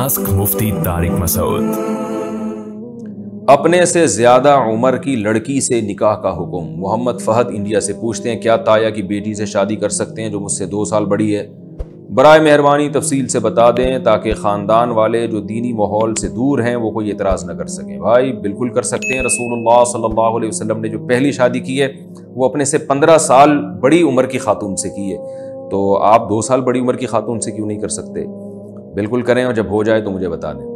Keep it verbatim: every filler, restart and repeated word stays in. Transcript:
Ask मुफ्ती तारिक मसूद। अपने से ज्यादा उम्र की लड़की से निकाह का हुक्म। मुहम्मद फहद इंडिया से पूछते हैं, क्या ताया की बेटी से शादी कर सकते हैं जो मुझसे दो साल बड़ी है? बराए मेहरबानी तफसील से बता दें ताकि ख़ानदान वाले जो दीनी माहौल से दूर हैं वो कोई एतराज़ न कर सकें। भाई बिल्कुल कर सकते हैं। रसूलुल्लाह सल्लल्लाहु अलैहि वसल्लम ने जो पहली शादी की है वो अपने से पंद्रह साल बड़ी उम्र की खातून से की है, तो आप दो साल बड़ी उम्र की खातून से क्यों नहीं कर सकते? बिल्कुल करें और जब हो जाए तो मुझे बता दें।